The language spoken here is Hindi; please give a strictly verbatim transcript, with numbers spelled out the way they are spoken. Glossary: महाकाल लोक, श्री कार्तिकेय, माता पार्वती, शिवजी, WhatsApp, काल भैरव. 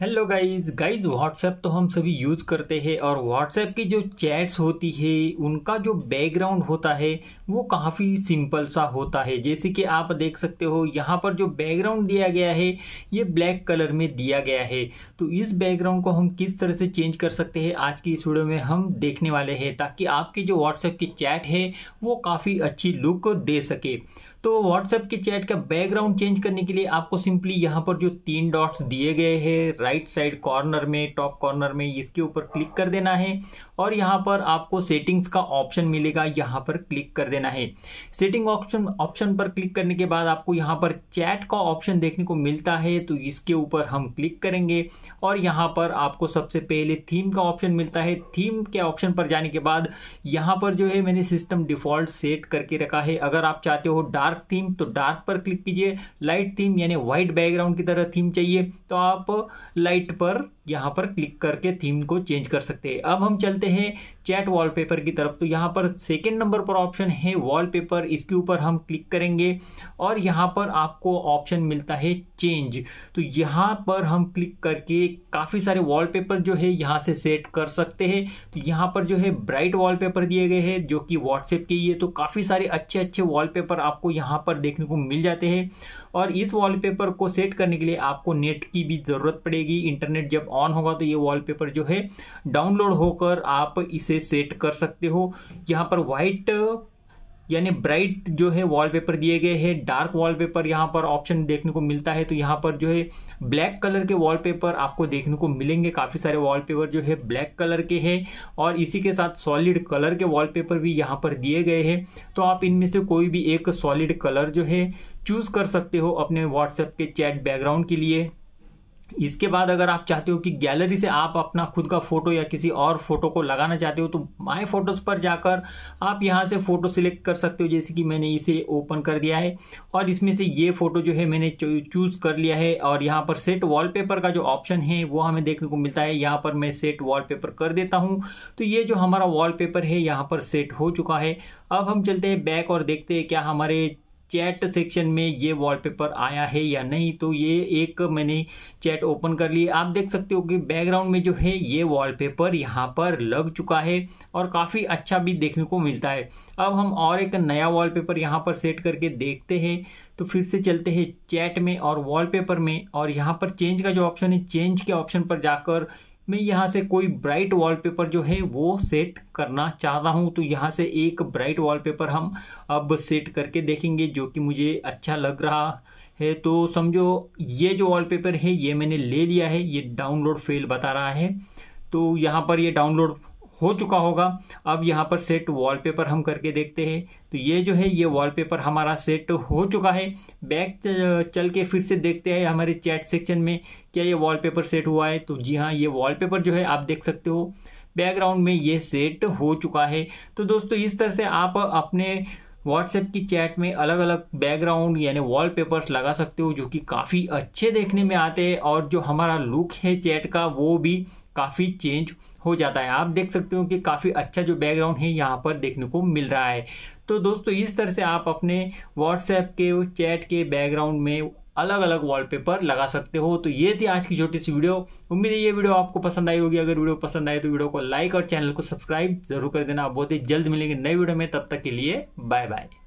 हेलो गाइज गाइज व्हाट्सएप तो हम सभी यूज़ करते हैं और व्हाट्सएप की जो चैट्स होती है उनका जो बैकग्राउंड होता है वो काफ़ी सिंपल सा होता है। जैसे कि आप देख सकते हो यहाँ पर जो बैकग्राउंड दिया गया है ये ब्लैक कलर में दिया गया है। तो इस बैकग्राउंड को हम किस तरह से चेंज कर सकते हैं आज की इस वीडियो में हम देखने वाले हैं, ताकि आपकी जो व्हाट्सएप की चैट है वो काफ़ी अच्छी लुक दे सके। तो व्हाट्सएप की चैट का बैकग्राउंड चेंज करने के लिए आपको सिंपली यहाँ पर जो तीन डॉट्स दिए गए हैं राइट साइड कॉर्नर में, टॉप कॉर्नर में, इसके ऊपर क्लिक कर देना है और यहाँ पर आपको सेटिंग्स का ऑप्शन मिलेगा, यहाँ पर क्लिक कर देना है। सेटिंग ऑप्शन ऑप्शन पर क्लिक करने के बाद आपको यहाँ पर चैट का ऑप्शन देखने को मिलता है, तो इसके ऊपर हम क्लिक करेंगे और यहाँ पर आपको सबसे पहले थीम का ऑप्शन मिलता है। थीम के ऑप्शन पर जाने के बाद यहाँ पर जो है मैंने सिस्टम डिफॉल्ट सेट करके रखा है। अगर आप चाहते हो डार्क थीम तो डार्क पर क्लिक कीजिए, लाइट थीम यानी व्हाइट बैकग्राउंड की तरह थीम चाहिए तो आप लाइट पर यहाँ पर क्लिक करके थीम को चेंज कर सकते हैं। अब हम चलते हैं चैट वॉलपेपर की तरफ। तो यहाँ पर सेकंड नंबर पर ऑप्शन है वॉलपेपर, इसके ऊपर हम क्लिक करेंगे और यहाँ पर आपको ऑप्शन मिलता है चेंज। तो यहाँ पर हम क्लिक करके काफ़ी सारे वॉलपेपर जो है यहाँ से सेट कर सकते हैं। तो यहाँ पर जो है ब्राइट वॉलपेपर दिए गए हैं जो कि व्हाट्सएप के ही है, तो काफ़ी सारे अच्छे अच्छे वॉलपेपर आपको यहाँ पर देखने को मिल जाते हैं। और इस वॉलपेपर को सेट करने के लिए आपको नेट की भी ज़रूरत पड़ेगी। इंटरनेट जब ऑन होगा तो ये वॉलपेपर जो है डाउनलोड होकर आप इसे सेट कर सकते हो। यहाँ पर वाइट यानी ब्राइट जो है वॉलपेपर दिए गए हैं, डार्क वॉलपेपर यहाँ पर ऑप्शन देखने को मिलता है। तो यहाँ पर जो है ब्लैक कलर के वॉलपेपर आपको देखने को मिलेंगे, काफ़ी सारे वॉलपेपर जो है ब्लैक कलर के हैं और इसी के साथ सॉलिड कलर के वॉलपेपर भी यहाँ पर दिए गए हैं। तो आप इनमें से कोई भी एक सॉलिड कलर जो है चूज़ कर सकते हो अपने व्हाट्सएप के चैट बैकग्राउंड के लिए। इसके बाद अगर आप चाहते हो कि गैलरी से आप अपना खुद का फ़ोटो या किसी और फ़ोटो को लगाना चाहते हो तो माय फोटोज़ पर जाकर आप यहां से फ़ोटो सिलेक्ट कर सकते हो। जैसे कि मैंने इसे ओपन कर दिया है और इसमें से ये फ़ोटो जो है मैंने चूज़ कर लिया है और यहां पर सेट वॉलपेपर का जो ऑप्शन है वो हमें देखने को मिलता है। यहाँ पर मैं सेट वॉलपेपर कर देता हूँ, तो ये जो हमारा वॉलपेपर है यहाँ पर सेट हो चुका है। अब हम चलते हैं बैक और देखते हैं क्या हमारे चैट सेक्शन में ये वॉलपेपर आया है या नहीं। तो ये एक मैंने चैट ओपन कर ली, आप देख सकते हो कि बैकग्राउंड में जो है ये वॉलपेपर यहाँ पर लग चुका है और काफ़ी अच्छा भी देखने को मिलता है। अब हम और एक नया वॉलपेपर यहाँ पर सेट करके देखते हैं। तो फिर से चलते हैं चैट में और वॉलपेपर में और यहाँ पर चेंज का जो ऑप्शन है चेंज के ऑप्शन पर जाकर मैं यहाँ से कोई ब्राइट वॉलपेपर जो है वो सेट करना चाहता हूँ। तो यहाँ से एक ब्राइट वॉलपेपर हम अब सेट करके देखेंगे जो कि मुझे अच्छा लग रहा है। तो समझो ये जो वॉलपेपर है ये मैंने ले लिया है, ये डाउनलोड फेल बता रहा है तो यहाँ पर ये डाउनलोड हो चुका होगा। अब यहाँ पर सेट वॉलपेपर हम करके देखते हैं, तो ये जो है ये वॉलपेपर हमारा सेट हो चुका है। बैक चल के फिर से देखते हैं हमारे चैट सेक्शन में क्या ये वॉलपेपर सेट हुआ है। तो जी हाँ, ये वॉलपेपर जो है आप देख सकते हो बैकग्राउंड में ये सेट हो चुका है। तो दोस्तों इस तरह से आप अपने व्हाट्सएप की चैट में अलग अलग बैकग्राउंड यानी वॉलपेपर्स लगा सकते हो जो कि काफ़ी अच्छे देखने में आते हैं और जो हमारा लुक है चैट का वो भी काफ़ी चेंज हो जाता है। आप देख सकते हो कि काफ़ी अच्छा जो बैकग्राउंड है यहाँ पर देखने को मिल रहा है। तो दोस्तों इस तरह से आप अपने व्हाट्सएप के चैट के बैकग्राउंड में अलग अलग वॉलपेपर लगा सकते हो। तो ये थी आज की छोटी सी वीडियो, उम्मीद है ये वीडियो आपको पसंद आई होगी। अगर वीडियो पसंद आए तो वीडियो को लाइक और चैनल को सब्सक्राइब जरूर कर देना। बहुत ही जल्द मिलेंगे नई वीडियो में, तब तक के लिए बाय बाय।